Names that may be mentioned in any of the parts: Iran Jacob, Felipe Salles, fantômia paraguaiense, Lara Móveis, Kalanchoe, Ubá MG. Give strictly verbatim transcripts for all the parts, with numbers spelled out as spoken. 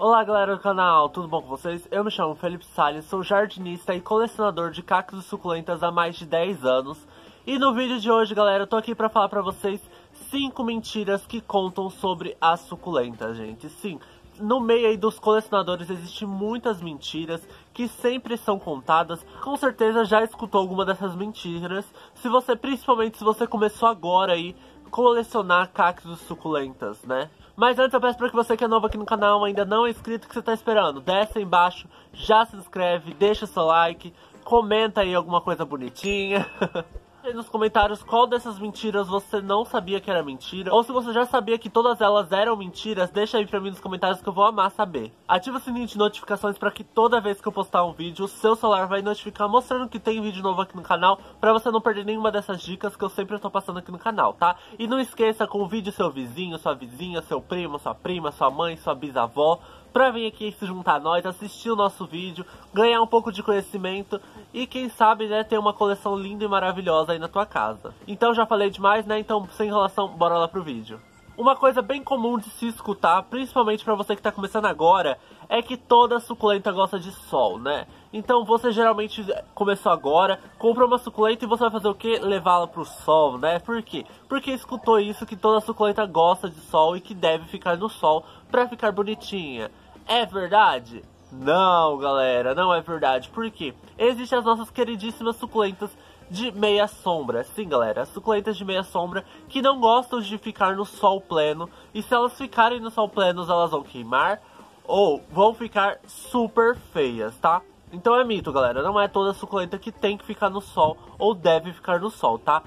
Olá galera do canal, tudo bom com vocês? Eu me chamo Felipe Salles, sou jardinista e colecionador de cactos suculentas há mais de dez anos. E no vídeo de hoje, galera, eu tô aqui pra falar pra vocês cinco mentiras que contam sobre as suculentas, gente. Sim, no meio aí dos colecionadores existem muitas mentiras que sempre são contadas. Com certeza já escutou alguma dessas mentiras, se você, principalmente se você começou agora aí, colecionar cactos suculentas, né? Mas antes eu peço para que você que é novo aqui no canal, ainda não é inscrito, o que você está esperando? Desce aí embaixo, já se inscreve, deixa o seu like, comenta aí alguma coisa bonitinha. Aí nos comentários qual dessas mentiras você não sabia que era mentira, ou se você já sabia que todas elas eram mentiras, deixa aí pra mim nos comentários que eu vou amar saber. Ativa o sininho de notificações para que toda vez que eu postar um vídeo, o seu celular vai notificar mostrando que tem vídeo novo aqui no canal, pra você não perder nenhuma dessas dicas que eu sempre tô passando aqui no canal, tá? E não esqueça, convide seu vizinho, sua vizinha, seu primo, sua prima, sua mãe, sua bisavó, pra vir aqui se juntar a nós, assistir o nosso vídeo, ganhar um pouco de conhecimento e quem sabe, né, ter uma coleção linda e maravilhosa aí na tua casa. Então já falei demais, né, então sem enrolação, bora lá pro vídeo. Uma coisa bem comum de se escutar, principalmente pra você que tá começando agora, é que toda suculenta gosta de sol, né? Então você geralmente começou agora, comprou uma suculenta e você vai fazer o quê? Levá-la pro sol, né? Por quê? Porque escutou isso, que toda suculenta gosta de sol e que deve ficar no sol pra ficar bonitinha. É verdade? Não, galera, não é verdade. Por quê? Existem as nossas queridíssimas suculentas de meia sombra. Sim, galera, as suculentas de meia sombra que não gostam de ficar no sol pleno. E se elas ficarem no sol pleno, elas vão queimar ou vão ficar super feias, tá? Então é mito, galera, não é toda suculenta que tem que ficar no sol ou deve ficar no sol, tá?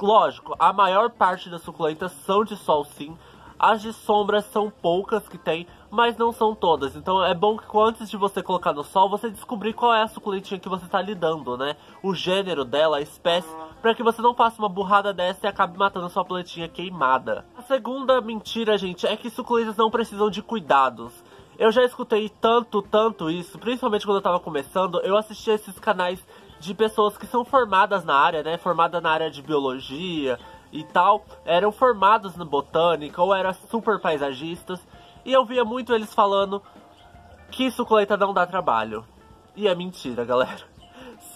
Lógico, a maior parte das suculentas são de sol, sim. As de sombra são poucas que tem, mas não são todas. Então é bom que antes de você colocar no sol, você descobrir qual é a suculentinha que você está lidando, né? O gênero dela, a espécie, para que você não faça uma burrada dessa e acabe matando a sua plantinha queimada. A segunda mentira, gente, é que suculentas não precisam de cuidados. Eu já escutei tanto, tanto isso, principalmente quando eu tava começando, eu assistia esses canais de pessoas que são formadas na área, né? Formada na área de biologia e tal, eram formados na botânica ou eram super paisagistas, e eu via muito eles falando que suculenta não dá trabalho. E é mentira, galera.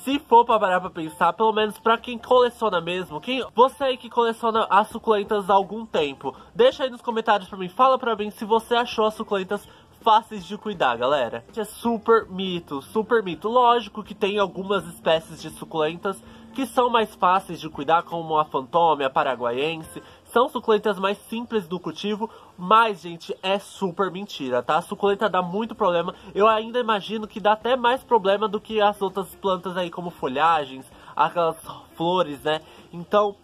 Se for pra parar pra pensar, pelo menos pra quem coleciona mesmo, quem, você aí que coleciona as suculentas há algum tempo, deixa aí nos comentários pra mim, fala pra mim se você achou as suculentas fáceis de cuidar, galera. É super mito, super mito. Lógico que tem algumas espécies de suculentas que são mais fáceis de cuidar, como a fantômia paraguaiense. São suculentas mais simples do cultivo, mas, gente, é super mentira, tá? A suculenta dá muito problema. Eu ainda imagino que dá até mais problema do que as outras plantas aí, como folhagens, aquelas flores, né? Então,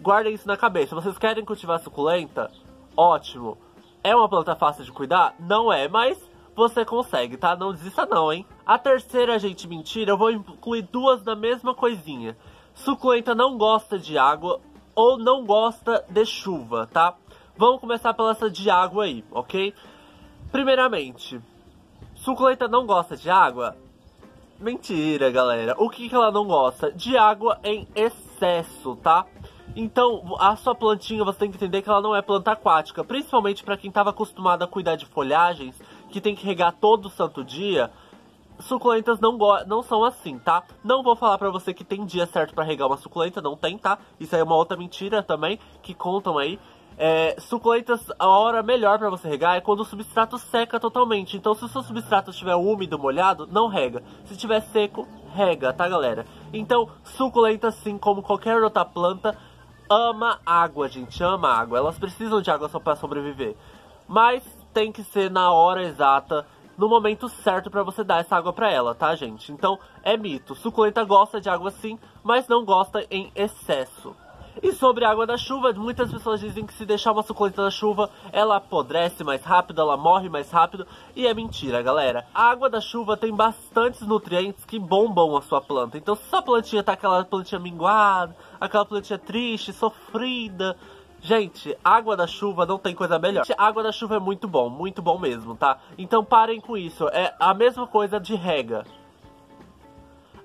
guardem isso na cabeça. Vocês querem cultivar suculenta? Ótimo! É uma planta fácil de cuidar? Não é, mas você consegue, tá? Não desista não, hein? A terceira, gente, mentira, eu vou incluir duas na mesma coisinha. Suculenta não gosta de água ou não gosta de chuva, tá? Vamos começar pela essa de água aí, ok? Primeiramente, suculenta não gosta de água? Mentira, galera. O que que ela não gosta? De água em excesso, tá? Então, a sua plantinha, você tem que entender que ela não é planta aquática. Principalmente para quem estava acostumado a cuidar de folhagens, que tem que regar todo santo dia. Suculentas não, não são assim, tá? Não vou falar pra você que tem dia certo para regar uma suculenta, não tem, tá? Isso aí é uma outra mentira também, que contam aí. É, suculentas, a hora melhor pra você regar é quando o substrato seca totalmente. Então, se o seu substrato estiver úmido, molhado, não rega. Se estiver seco, rega, tá, galera? Então, suculenta, assim como qualquer outra planta, ama água, gente, ama água. Elas precisam de água só pra sobreviver. Mas tem que ser na hora exata, no momento certo pra você dar essa água pra ela, tá, gente? Então, é mito. Suculenta gosta de água sim, mas não gosta em excesso. E sobre a água da chuva, muitas pessoas dizem que se deixar uma suculenta na chuva, ela apodrece mais rápido, ela morre mais rápido. E é mentira, galera. A água da chuva tem bastantes nutrientes que bombam a sua planta. Então, se sua plantinha tá aquela plantinha minguada, aquela plantinha triste, sofrida... Gente, água da chuva não tem coisa melhor. Gente, água da chuva é muito bom, muito bom mesmo, tá? Então parem com isso, é a mesma coisa de rega.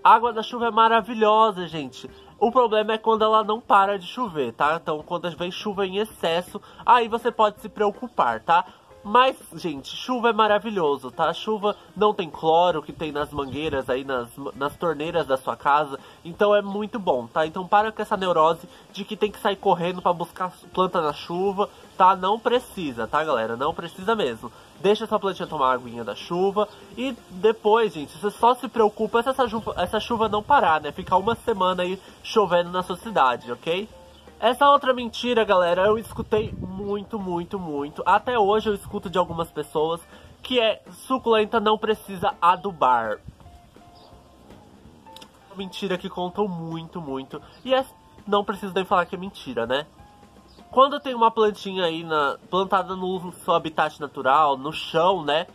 A água da chuva é maravilhosa, gente. O problema é quando ela não para de chover, tá? Então, quando vem chuva em excesso, aí você pode se preocupar, tá? Mas, gente, chuva é maravilhoso, tá? Chuva não tem cloro que tem nas mangueiras aí, nas, nas torneiras da sua casa. Então é muito bom, tá? Então para com essa neurose de que tem que sair correndo pra buscar planta na chuva, tá? Não precisa, tá, galera? Não precisa mesmo. Deixa essa plantinha tomar a aguinha da chuva. E depois, gente, você só se preocupa se essa chuva, essa chuva não parar, né? Ficar uma semana aí chovendo na sua cidade, ok? Essa outra mentira, galera, eu escutei muito, muito, muito. Até hoje eu escuto de algumas pessoas que é suculenta não precisa adubar. Mentira que contam muito, muito. E é, não preciso nem falar que é mentira, né? Quando tem uma plantinha aí na, plantada no seu habitat natural, no chão, né?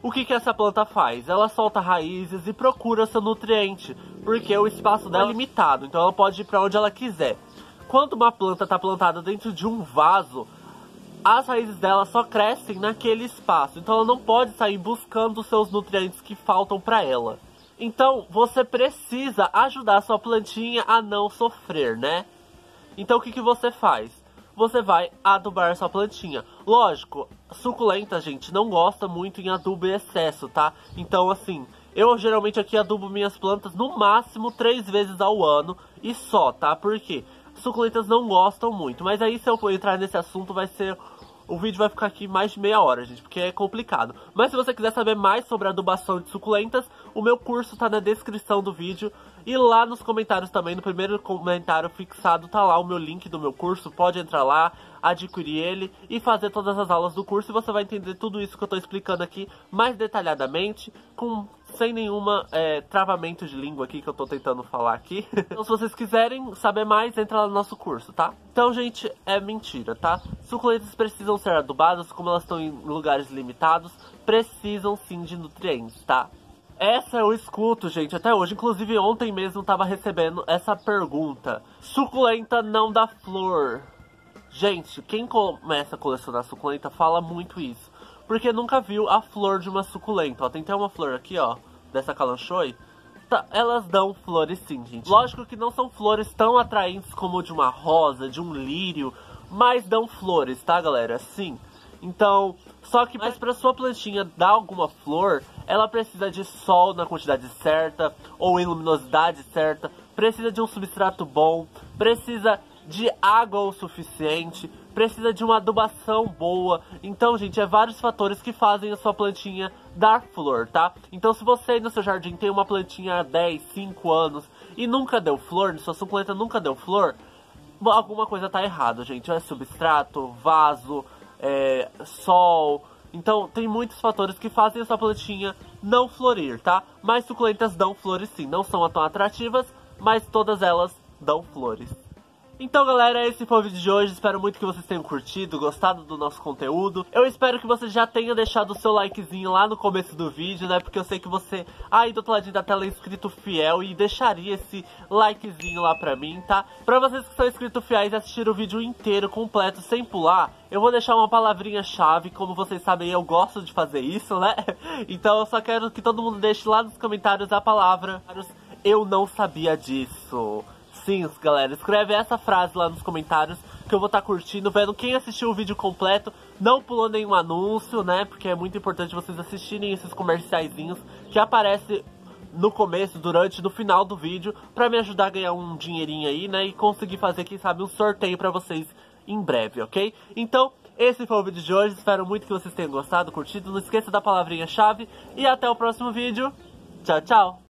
O que que essa planta faz? Ela solta raízes e procura seu nutriente, porque o espaço dela é limitado, então ela pode ir pra onde ela quiser. Quando uma planta está plantada dentro de um vaso, as raízes dela só crescem naquele espaço. Então ela não pode sair buscando os seus nutrientes que faltam para ela. Então você precisa ajudar a sua plantinha a não sofrer, né? Então o que que você faz? Você vai adubar a sua plantinha. Lógico, suculenta, gente, não gosta muito em adubo em excesso, tá? Então assim, eu geralmente aqui adubo minhas plantas no máximo três vezes ao ano e só, tá? Por quê? Suculentas não gostam muito, mas aí se eu for entrar nesse assunto vai ser... O vídeo vai ficar aqui mais de meia hora, gente, porque é complicado. Mas se você quiser saber mais sobre adubação de suculentas, o meu curso tá na descrição do vídeo. E lá nos comentários também, no primeiro comentário fixado, tá lá o meu link do meu curso. Pode entrar lá, adquirir ele e fazer todas as aulas do curso. E você vai entender tudo isso que eu tô explicando aqui mais detalhadamente, com... sem nenhuma é, travamento de língua aqui que eu tô tentando falar aqui. Então se vocês quiserem saber mais, entra lá no nosso curso, tá? Então, gente, é mentira, tá? Suculentas precisam ser adubadas, como elas estão em lugares limitados, precisam sim de nutrientes, tá? Essa eu escuto, gente, até hoje. Inclusive ontem mesmo tava recebendo essa pergunta. Suculenta não dá flor. Gente, quem começa a colecionar suculenta fala muito isso, porque nunca viu a flor de uma suculenta. Ó, tem até uma flor aqui, ó, dessa Kalanchoe. Tá, elas dão flores sim, gente. Lógico que não são flores tão atraentes como de uma rosa, de um lírio, mas dão flores, tá, galera? Sim. Então, só que mas pra sua plantinha dar alguma flor, ela precisa de sol na quantidade certa, ou em luminosidade certa, precisa de um substrato bom, precisa de água o suficiente, precisa de uma adubação boa. Então, gente, é vários fatores que fazem a sua plantinha dar flor, tá? Então, se você aí no seu jardim tem uma plantinha há dez, cinco anos e nunca deu flor, sua suculenta nunca deu flor, alguma coisa tá errada, gente. É substrato, vaso, é, sol. Então, tem muitos fatores que fazem a sua plantinha não florir, tá? Mas suculentas dão flores sim. Não são tão atrativas, mas todas elas dão flores. Então, galera, esse foi o vídeo de hoje. Espero muito que vocês tenham curtido, gostado do nosso conteúdo. Eu espero que você já tenha deixado o seu likezinho lá no começo do vídeo, né? Porque eu sei que você, aí do outro ladinho da tela, é inscrito fiel e deixaria esse likezinho lá pra mim, tá? Pra vocês que são inscritos fiéis e assistiram o vídeo inteiro, completo, sem pular, eu vou deixar uma palavrinha-chave. Como vocês sabem, eu gosto de fazer isso, né? Então, eu só quero que todo mundo deixe lá nos comentários a palavra "eu não sabia disso". Sim, galera, escreve essa frase lá nos comentários que eu vou estar curtindo, vendo quem assistiu o vídeo completo, não pulou nenhum anúncio, né? Porque é muito importante vocês assistirem esses comerciaizinhos que aparecem no começo, durante, no final do vídeo, pra me ajudar a ganhar um dinheirinho aí, né? E conseguir fazer, quem sabe, um sorteio pra vocês em breve, ok? Então, esse foi o vídeo de hoje, espero muito que vocês tenham gostado, curtido, não esqueça da palavrinha-chave e até o próximo vídeo. Tchau, tchau!